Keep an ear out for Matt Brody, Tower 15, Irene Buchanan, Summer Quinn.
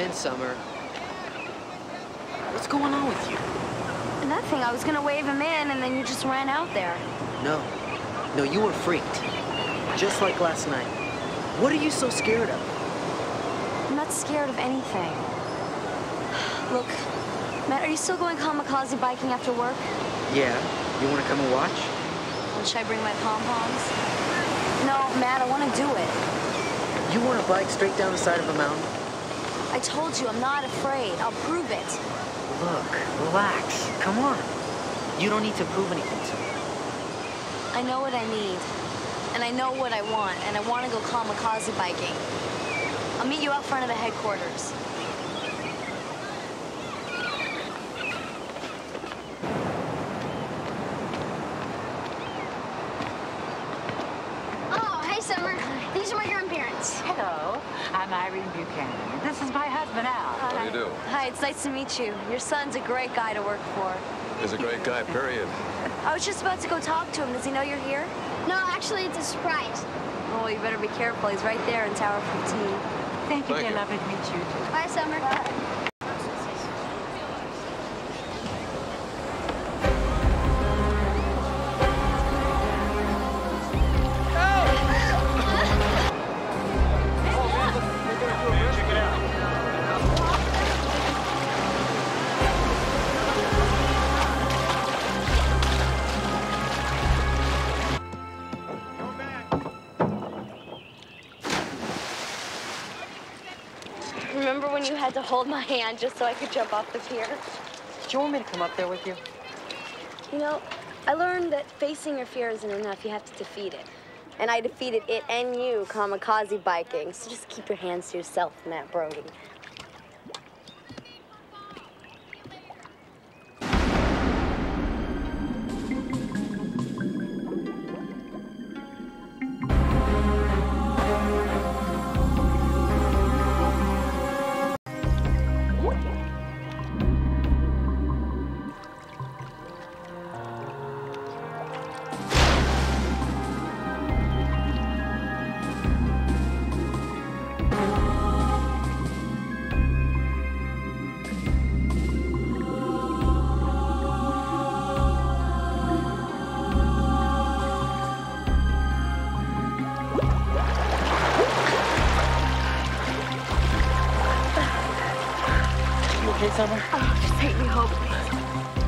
in, Summer. What's going on with you? Nothing. I was gonna wave him in, and then you just ran out there. No. No, you were freaked. Just like last night. What are you so scared of? I'm not scared of anything. Look, Matt, are you still going kamikaze biking after work? Yeah. You want to come and watch? Well, should I bring my pom-poms? No, Matt, I want to do it. You want to bike straight down the side of a mountain? I told you, I'm not afraid. I'll prove it. Look, relax. Come on. You don't need to prove anything to me. I know what I need, and I know what I want, and I want to go kamikaze biking. I'll meet you out front of the headquarters. Oh, hey, Summer. These are my grandparents. Hello. I'm Irene Buchanan. This is my husband, Al. Hi. How do you do? Hi, it's nice to meet you. Your son's a great guy to work for. He's a great guy, period. I was just about to go talk to him. Does he know you're here? No, actually, it's a surprise. Oh, you better be careful. He's right there in Tower 15. Thank you, dear. Lovely to meet you. Bye, Summer. Bye. Remember when you had to hold my hand just so I could jump off the pier? Did you want me to come up there with you? You know, I learned that facing your fear isn't enough. You have to defeat it. And I defeated it and you, kamikaze biking. So just keep your hands to yourself, Matt Brody. Okay, Summer? Oh, just take me home, please.